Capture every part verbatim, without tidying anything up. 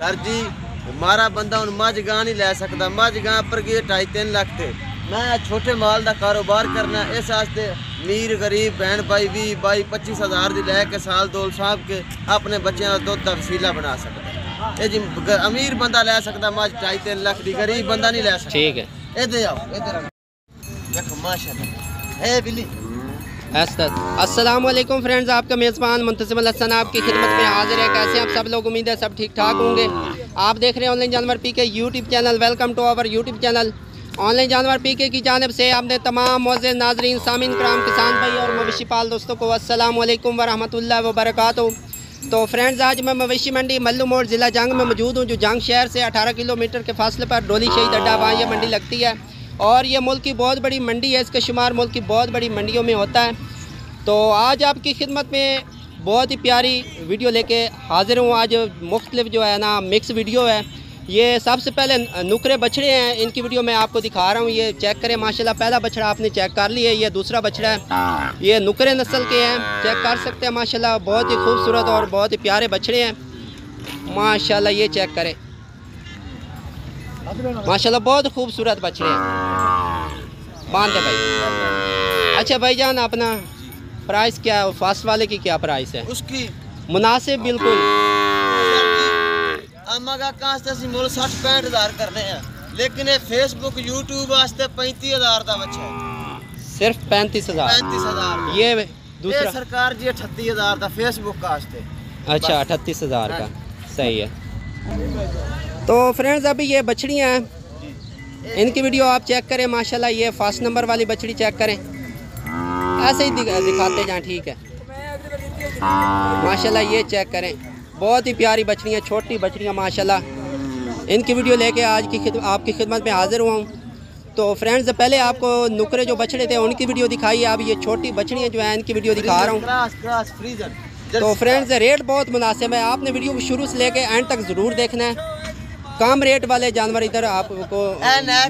Sir जी हमारा बंदा हूँ मझ गां नहीं लै सकता, मझ गां पर गए ढाई तीन लख थे। मैं छोटे माल का कारोबार करना इस वास्ते अमीर गरीब बहन भाई भी बाई पच्चीस हज़ार की लै के साल दोल साहब के अपने बच्चों का दुध का वसीला बना सकता। ये जी अमीर बंदा लै सकता मझ ढाई तीन लख की, गरीब बंदा नहीं लै सकता। ठीक है इधर आओ, इधर देखो माशाल्लाह है बिल्ली। अस्सलाम वालेकुम फ्रेंड्स, आपका मेज़बान मुंतसिमुल हसन आपकी खिदमत में हाजिर है। कैसे आप सब लोग? उम्मीद है सब ठीक ठाक होंगे। आप देख रहे हैं ऑनलाइन जानवर P K YouTube channel. Welcome to our YouTube channel online जानवर पी के की जानिब से आपने तमाम मोअज़्ज़िज़ नाज़रीन, सामीन कराम, किसान भाई और मवेशी पाल दोस्तों को अस्सलाम वालेकुम वरहमतुल्लाह वबरकातुहू। तो फ्रेंड्स आज मैं मवेशी मंडी मल्लूमोड़ ज़िला जंग में मौजूद हूँ, जो जंग शहर से अठारह किलोमीटर के फासले पर डोली शहीद अड्डा, वहाँ ये मंडी लगती है और ये मुल्क की बहुत बड़ी मंडी है। इसका शुमार मुल्क की बहुत बड़ी मंडियों में होता है। तो आज आपकी खिदमत में बहुत ही प्यारी वीडियो लेके हाज़िर हूँ। आज मुख्तलिफ जो है ना मिक्स वीडियो है। ये सबसे पहले नुकरे बछड़े हैं, इनकी वीडियो मैं आपको दिखा रहा हूँ। ये चेक करें माशाल्लाह, पहला बछड़ा आपने चेक कर लिया है, ये दूसरा बछड़ा है, ये नुकरे नस्ल के हैं, चेक कर सकते हैं। माशाल्लाह बहुत ही खूबसूरत और बहुत ही प्यारे बछड़े हैं माशाल्लाह। ये चेक करें माशाल्लाह बहुत खूबसूरत बछड़े हैं। बांधे भाई। अच्छा भाईजान अपना प्राइस क्या है, फास्ट वाले की क्या प्राइस है? उसकी मुनासिब बिल्कुल साठ पैंठ हज़ार करने हैं, लेकिन फेसबुक यूट्यूब वास्ते पैंतीस हज़ार का बच्चा है, सिर्फ पैंतीस हज़ार पैंतीस हज़ार ये दूसरा सरकार जी अठत्तीस हज़ार का फेसबुक वास्ते। अच्छा अठत्तीस हज़ार का, सही है। तो फ्रेंड्स अभी ये बछड़ियाँ हैं, इनकी वीडियो आप चेक करें माशाल्लाह। ये फास्ट नंबर वाली बछड़ी चेक करें, ऐसे ही दिखाते जाएं। ठीक है माशाल्लाह, ये चेक करें बहुत ही प्यारी बछड़ियाँ, छोटी बछड़ियाँ माशाल्लाह। इनकी वीडियो लेके आज की खिद, आपकी खिदमत में हाज़िर हुआ हूँ। तो फ्रेंड्स पहले आपको नुकरे जो बछड़े थे उनकी वीडियो दिखाई, अब ये छोटी बछड़ियाँ जो हैं इनकी वीडियो दिखा रहा हूँ। तो फ्रेंड्स रेट बहुत मुनासिब है, आपने वीडियो को शुरू से लेके एंड तक ज़रूर देखना है। कम रेट वाले जानवर इधर आपको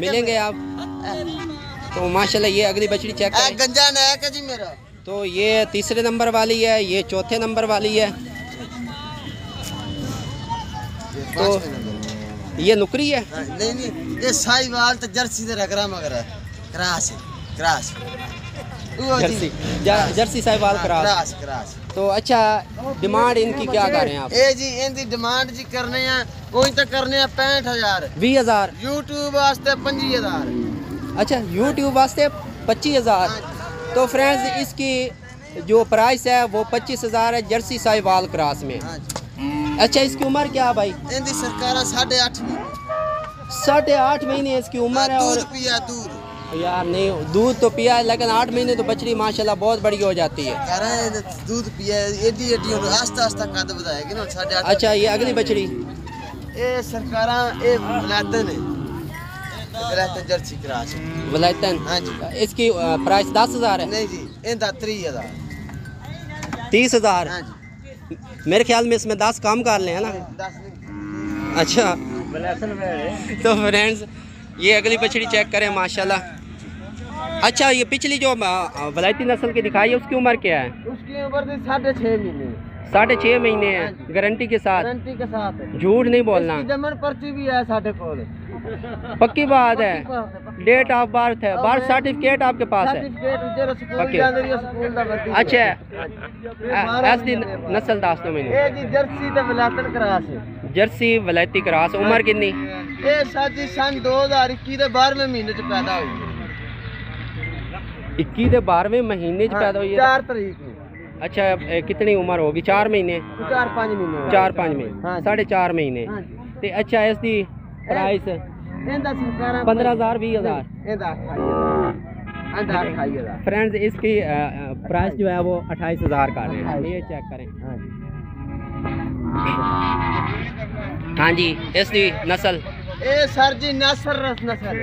मिलेंगे आप। तो माशाल्लाह ये अगली बछड़ी चेक करें। गंजा नायक है जी मेरा। तो ये तीसरे नंबर वाली है, ये चौथे नंबर वाली है, तो ये नुकरी है। नहीं नहीं ये साहिवाल तो जर्सी से रगरा मगरा cross cross Jersey Jersey Sahiwal cross cross. तो अच्छा डिमांड इनकी क्या कर रहे हैं आप? ए जी इनकी डिमांड जी करने हैं कोई तो करने हैं पैंठ हज़ार बीस हज़ार यूट्यूब वास्ते पच्चीस हज़ार। अच्छा यूट्यूब वास्ते पच्चीस हज़ार। तो फ्रेंड्स इसकी जो प्राइस है वो पच्चीस हज़ार है, जर्सी साहिवाल क्रास में। अच्छा इसकी उम्र क्या है भाई? इनकी सरकार साढ़े आठ महीने साढ़े आठ महीने इसकी उम्र है। और यार नहीं दूध तो पिया है, लेकिन आठ महीने तो बछड़ी माशाल्लाह बहुत बड़ी हो जाती है। दूध पिया है एडी एडी और आस्ता आस्ता कद बढ़ाएगी ना साढ़े आठ। अच्छा ये अगली बछड़ी ए सरकारा ए वलायतन है, वलायतन जर्सी क्रास वलायतन। हां जी इसकी प्राइस दस हज़ार है। नहीं जी इनका तीस हज़ार तीस हज़ार। हां जी मेरे ख्याल में इसमें दस काम कर लें है ना, दस। अच्छा तो फ्रेंड्स ये अगली बछड़ी चेक करें माशाल्लाह। अच्छा ये पिछली जो वलायती नस्ल की दिखाई है उसकी उम्र क्या है? उसकी उम्र साढ़े छः महीने साढ़े छः महीने है, गारंटी के साथ गारंटी के साथ झूठ नहीं बोलना। जमन पर्ची भी है साढ़े को, पक्की बात है। डेट ऑफ बर्थ है, बर्थ सर्टिफिकेट आपके पास है? अच्छा नस्ल दस महीने जर्सी वलायती क्रास। उम्र कितनी? सन दो हजार इक्की के बारहवें महीने च पैदा हुई, इक्की के बारहवें महीने च पैदा हुई चार तरीक में। अच्छा कितनी उम्र होगी? चार महीने चार पाँच महीने चार पाँच महीने साढ़े चार महीने। ते अच्छा इसकी प्राइस पंद्रह हज़ार बीस हज़ार। फ्रेंड्स इसकी प्राइस जो है वो अट्ठाईस हज़ार का है, ये चेक करें। हाँ जी इसकी नस्ल ए सर जी नासर नस्ल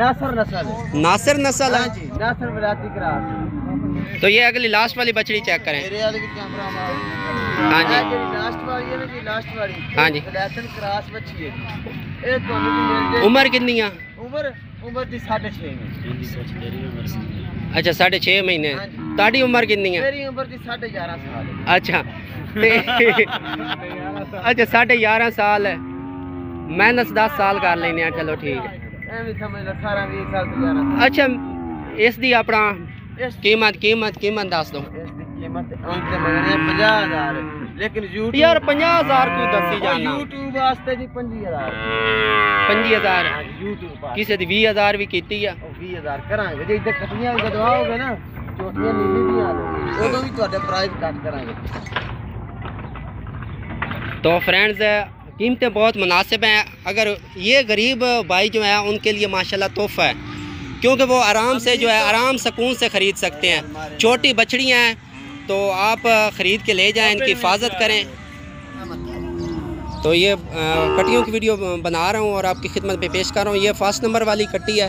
नासर नस्ल नासर नस्ल है जी नासर विलायती क्रास। तो ये अगली लास्ट वाली बछड़ी चेक करें। हाँ जी लास्ट वाली है ना जी लास्ट वाली। हाँ जी विलायती क्रास बछड़ी है। ए दोनों की मिल जाए। उम्र कितनी है? उम्र उम्र दी साढ़े छह महीने। अच्छा साढ़े छह महीने। ताड़ी उम्र कितनी है? मेरी उम्र दी साढ़े ग्यारह साल। अच्छा अच्छा साढ़े ग्यारह साल माइनस दस साल कर लेने। चलो ठीक है। अच्छा इस दी अपना कीमत कीमत कीमत दस दो। लेकिन YouTube यार पचास हज़ार को दसी जाना YouTube वास्ते जी पच्चीस हज़ार YouTube किसे दी बीस हज़ार भी कीती है बीस हज़ार करांगे जे इधर कटियां गदवाओगे ना चोटियां नीली दी आ ओदो भी ਤੁਹਾਡੇ प्राइस कट करांगे। तो फ्रेंड्स कीमतें बहुत मुनासिब हैं। अगर ये गरीब भाई जो है उनके लिए माशाल्लाह तोहफा है, क्योंकि वो आराम से जो है आराम सुकून से ख़रीद सकते हैं। छोटी बछड़ियाँ हैं तो आप ख़रीद के ले जाएं, इनकी हिफाजत करें। तो ये कटियों की वीडियो बना रहा हूँ और आपकी खिदमत पे पेश कर रहा हूँ। ये फर्स्ट नंबर वाली कट्टी है।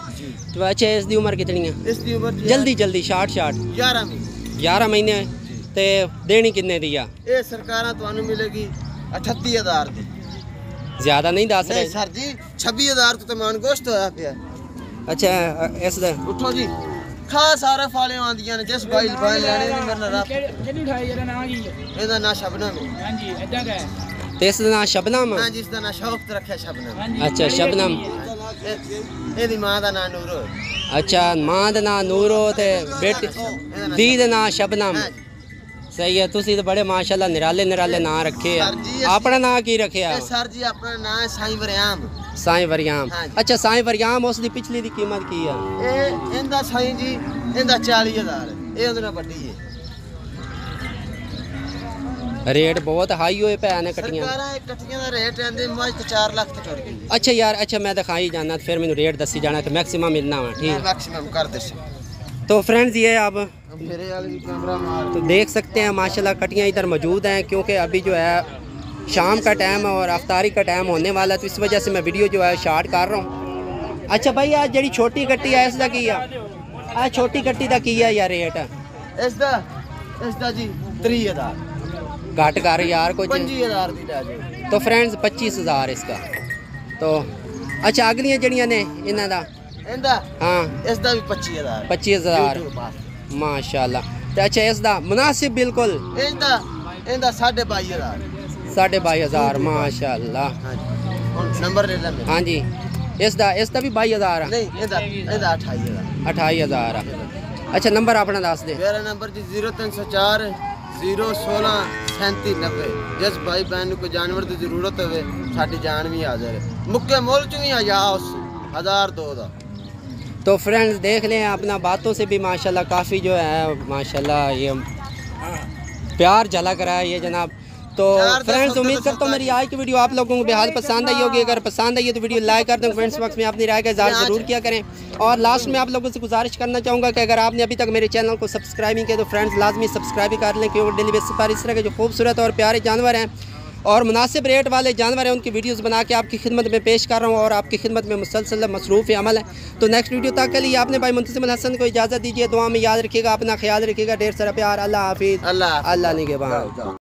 तो अच्छा इस दी उम्र कितनी है? इस दी उम्र जल्दी जल्दी शार्ट शार्ट ग्यारह महीने। तो देनी किन्ने दी है? सरकार तुहानू मिलेगी अठत्ती हज़ार। ज़्यादा नहीं दस रहे सर जी, छब्बी हज़ार तो मान गोश्त होया पे। अच्छा इस उठो जी खास सारा फाले आंदियां ने जिस भाई भाई लेने नहीं मरना रहा जल्दी उठाई जरा ना की एदा ना शबनम। हां जी एदा का है ते इसदा ना शबनम। हां जी इसदा ना शौक तो रखया शबनम। अच्छा शबनम एदी मां दा ना नूरो। अच्छा मां दा ना नूरो ते बेटी दी दा ना शबनम। सही है। तुसी तो बड़े माशाल्लाह निराले निराले ना रखे है। अपना ना की रखया है सर जी? अपना ना है साईं वरियाम। साईं वरियाम। अच्छा साईं वरियाम उसकी पिछली दी कीमत की है? ए इंदा साईं जी इंदा चालीस हज़ार। ए उंदे नाल वड्डी है। रेट बहुत हाई होए पे ने कटियां। सरकारां कटियां दा रेट आंदे मज ते चार लाख तक टुर गई। अच्छा यार अच्छा मैं दिखाई जाना फिर मैंने रेट दसी जाना कि मैक्सिमम इतना है। ठीक है मैक्सिमम कर दे। तो फ्रेंड्स ये आप मेरे वाले भी कैमरा मार तो देख सकते हैं माशाल्लाह कटियां इधर मौजूद हैं, क्योंकि अभी जो है शाम का टाइम है और अफ्तारी का टाइम होने वाला है, तो इस वजह से मैं वीडियो जो है शार्ट कर रहा हूँ। अच्छा भाई आज जी छोटी कट्टी है इसका की है? आज छोटी कट्टी का की है या रेट है इसका? इसका जी तीस हज़ार। घट कर यार कोई पच्चीस हज़ार। तो फ्रेंड्स पच्चीस हज़ार इसका। तो अच्छा अगलियाँ जड़ियाँ ने इन्हों का? हाँ इसका भी पच्चीस हज़ार पच्चीस हज़ार माशाल्लाह। तो अच्छा इसका मुनासिब बिल्कुल साढ़े बाई हज़ार साढ़े बाई हज़ार माशाल्लाह। नंबर ले लें। हाँ जी इसका इसका भी बाई हज़ार अठाई हज़ार। अच्छा नंबर अपना दस दे। मेरा नंबर जी जीरो तीन सौ चार जीरो सोलह सैंती नब्बे। जिस भाई बहन को जानवर की जरूरत हो साड़ी जान भी हाजिर है। मुक्के मोल चु भी आया हज़ार दो का। तो फ्रेंड्स देख लें अपना बातों से भी माशाल्लाह काफ़ी जो है माशाल्लाह ये प्यार झलक रहा है ये जनाब। तो फ्रेंड्स उम्मीद करता हूँ मेरी आज की वीडियो आप लोगों को बेहद पसंद आई होगी। अगर पसंद आई है तो वीडियो लाइक कर दें, कमेंट्स बॉक्स में अपनी राय का इजहार जरूर किया करें। और लास्ट में आप लोगों से गुजारिश करना चाहूँगा कि अगर आपने अभी तक मेरे चैनल को सब्सक्राइब नहीं किया तो फ्रेंड्स लाजमी सब्सक्राइब कर लें, क्योंकि डेली बेसिस पर इस तरह के जो खूबसूरत और प्यारे जानवर हैं और मुनासिब रेट वाले जानवर हैं उनकी वीडियोस बना के आपकी खिदमत में पेश कर रहा हूँ और आपकी खिदमत में मुसलसल मसरूफ़ अमल है। तो नेक्स्ट वीडियो तक के लिए आपने भाई मुंतज़िम हसन को इजाज़त दीजिए। दुआ में याद रखिएगा, अपना ख्याल रखिएगा। ढेर सारा प्यार। अल्लाह हाफिज़। अल्लाह अल्लाह निगहबान।